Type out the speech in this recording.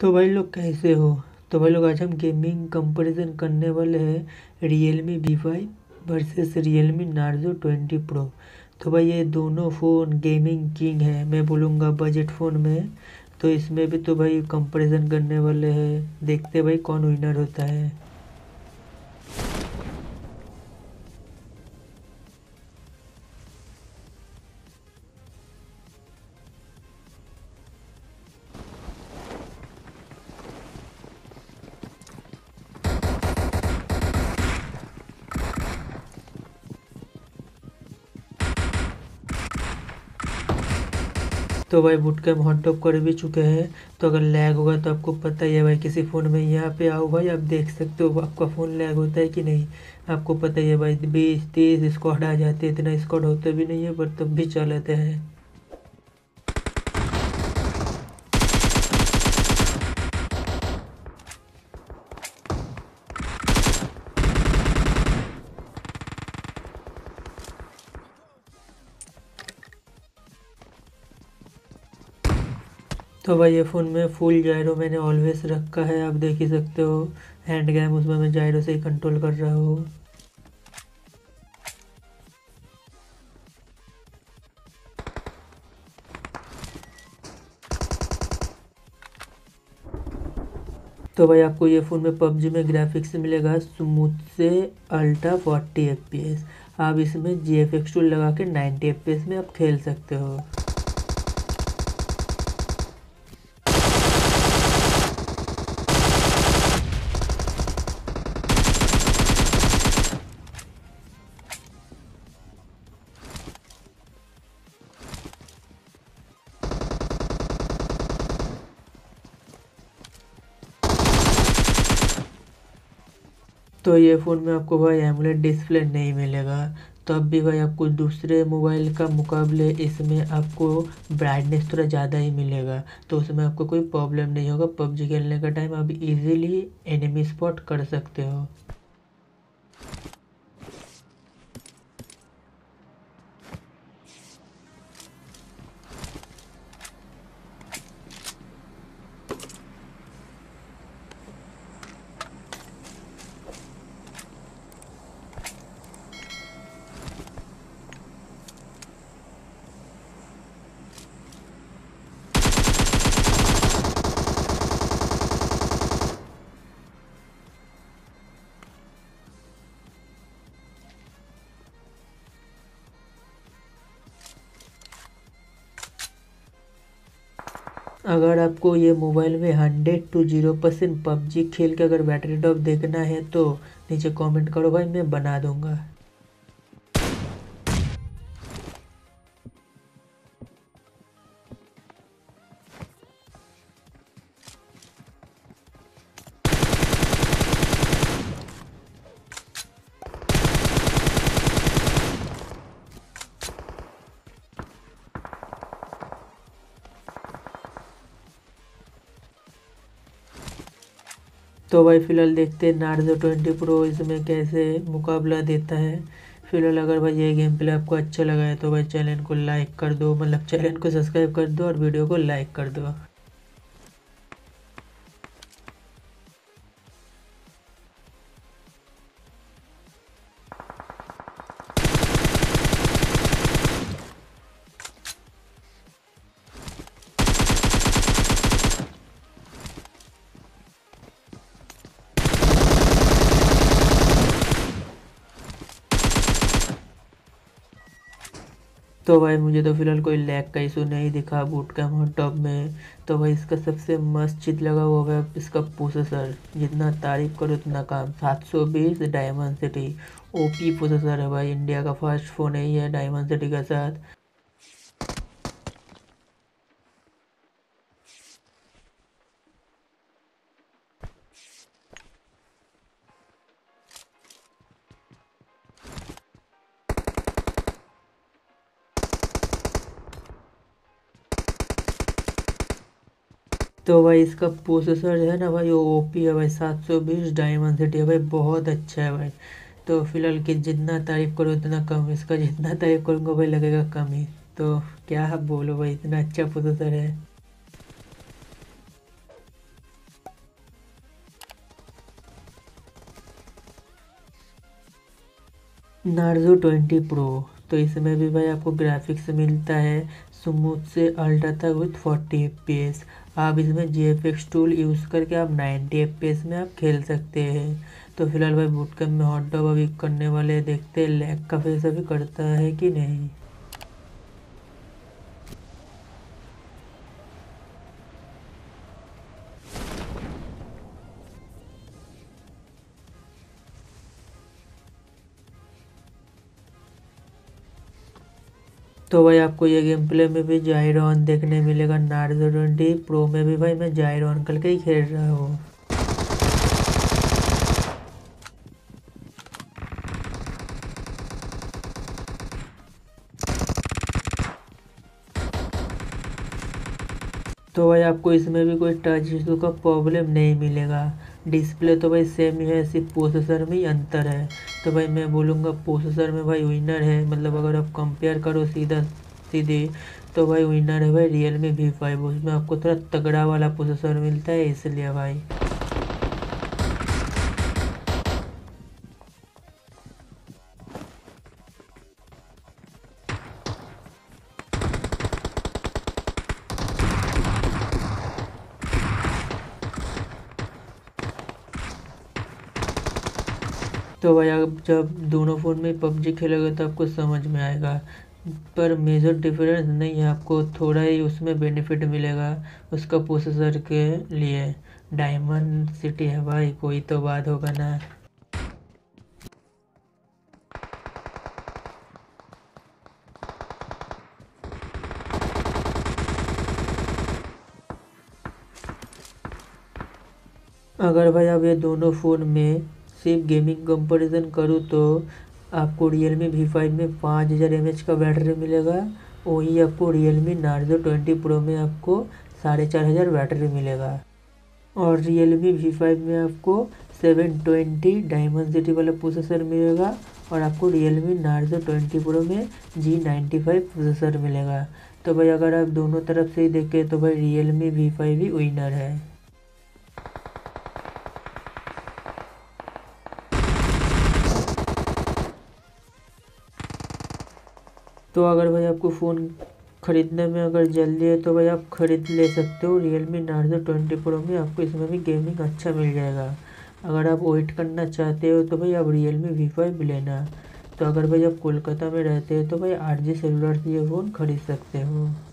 तो भाई लोग कैसे हो। तो भाई लोग आज हम गेमिंग कंपैरिजन करने वाले हैं Realme V5 versus Realme Narzo 20 Pro। तो भाई ये दोनों फ़ोन गेमिंग किंग है, मैं बोलूँगा बजट फ़ोन में। तो इसमें भी तो भाई कंपैरिजन करने वाले हैं, देखते भाई कौन विनर होता है। तो भाई बूट कैम्प हॉट टॉप कर भी चुके हैं, तो अगर लैग होगा तो आपको पता ही है भाई किसी फ़ोन में। यहाँ पे आओ भाई, आप देख सकते हो आपका फ़ोन लैग होता है कि नहीं, आपको पता ही है भाई। 20-30 स्क्वाड आ जाते हैं, इतना स्क्वाड होता भी नहीं है पर तब भी चलाते हैं। तो भाई ये फ़ोन में फुल जायरो मैंने ऑलवेज रखा है, आप देख ही सकते हो। हैंड गेम उसमें मैं जायरो से ही कंट्रोल कर रहा हूँ। तो भाई आपको ये फ़ोन में PUBG में ग्राफिक्स मिलेगा स्मूथ से अल्ट्रा 40 FPS। आप इसमें GFX Tool लगा के 90 FPS में आप खेल सकते हो। तो ये फ़ोन में आपको भाई AMOLED डिस्प्ले नहीं मिलेगा, तब भी भाई आपको दूसरे मोबाइल का मुकाबले इसमें आपको ब्राइटनेस थोड़ा ज़्यादा ही मिलेगा, तो उसमें आपको कोई प्रॉब्लम नहीं होगा। PUBG खेलने का टाइम आप इजीली एनिमी स्पॉट कर सकते हो। अगर आपको ये मोबाइल में 100-0% PUBG खेल के अगर बैटरी ड्रॉप देखना है तो नीचे कमेंट करो भाई, मैं बना दूंगा। तो भाई फ़िलहाल देखते हैं Narzo 20 Pro इसमें कैसे मुकाबला देता है। फ़िलहाल अगर भाई ये गेम प्ले आपको अच्छा लगा है तो भाई चैनल को लाइक कर दो, मतलब चैनल को सब्सक्राइब कर दो और वीडियो को लाइक कर दो। तो भाई मुझे तो फ़िलहाल कोई लैग का इशू नहीं दिखा बूट कैम्प और टॉप में। तो भाई इसका सबसे मस्त चीज़ लगा वो है इसका प्रोसेसर, जितना तारीफ़ करो उतना काम। 720 डायमेंसिटी OP प्रोसेसर है भाई, इंडिया का फर्स्ट फ़ोन ही है डायमेंसिटी के साथ। तो भाई इसका प्रोसेसर है ना भाई, वो OP है भाई, 720 डायमेंसिटी है भाई, बहुत अच्छा है भाई। तो फिलहाल कि जितना तारीफ़ करो उतना कम, इसका जितना तारीफ़ करूँगा भाई लगेगा कम ही। तो क्या बोलो भाई, इतना अच्छा प्रोसेसर है। Narzo 20 pro. तो इसमें भी भाई आपको ग्राफिक्स मिलता है स्मूथ से अल्ट्रा तक विथ 40 FPS। आप इसमें GFX टूल यूज़ करके आप 90 FPS में आप खेल सकते हैं। तो फिलहाल भाई बूटकैम्प में हॉट डॉग अभी करने वाले, देखते हैं लैग का फेस अभी करता है कि नहीं। तो भाई आपको ये गेम प्ले में भी जायरॉन देखने मिलेगा। नार्जो 20 प्रो में भी भाई मैं जायरॉन करके ही खेल रहा हूँ। तो भाई आपको इसमें भी कोई टच इशू का प्रॉब्लम नहीं मिलेगा। डिस्प्ले तो भाई सेम ही है, सिर्फ प्रोसेसर में ही अंतर है। तो भाई मैं बोलूँगा प्रोसेसर में भाई विनर है, मतलब अगर आप कंपेयर करो सीधा सीधे तो भाई विनर है भाई Realme V5। उसमें आपको थोड़ा तगड़ा वाला प्रोसेसर मिलता है इसलिए भाई। तो भाई आप जब दोनों फ़ोन में PUBG खेलोगे तो आपको समझ में आएगा, पर मेजर डिफरेंस नहीं है। आपको थोड़ा ही उसमें बेनिफिट मिलेगा उसका प्रोसेसर के लिए। डायमंड सिटी है भाई, कोई तो बात होगा ना। अगर भाई आप ये दोनों फ़ोन में सिर्फ गेमिंग कंपैरिजन करूँ तो आपको Realme V5 में 5000 mAh का बैटरी मिलेगा, वही आपको Realme Narzo 20 Pro में आपको 4500 बैटरी मिलेगा। और Realme V5 में आपको 720 डायमेंसिटी वाला प्रोसेसर मिलेगा और आपको Realme Narzo 20 Pro में G95 प्रोसेसर मिलेगा। तो भाई अगर आप दोनों तरफ से ही देखें तो भाई Realme V5 ही विनर है। तो अगर भाई आपको फ़ोन ख़रीदने में अगर जल्दी है तो भाई आप ख़रीद ले सकते हो Realme Narzo 20 Pro में। आपको इसमें भी गेमिंग अच्छा मिल जाएगा। अगर आप वेट करना चाहते हो तो भाई आप Realme V5 लेना। तो अगर भाई आप कोलकाता में रहते हो तो भाई RG सेलुलर से ये फ़ोन ख़रीद सकते हो।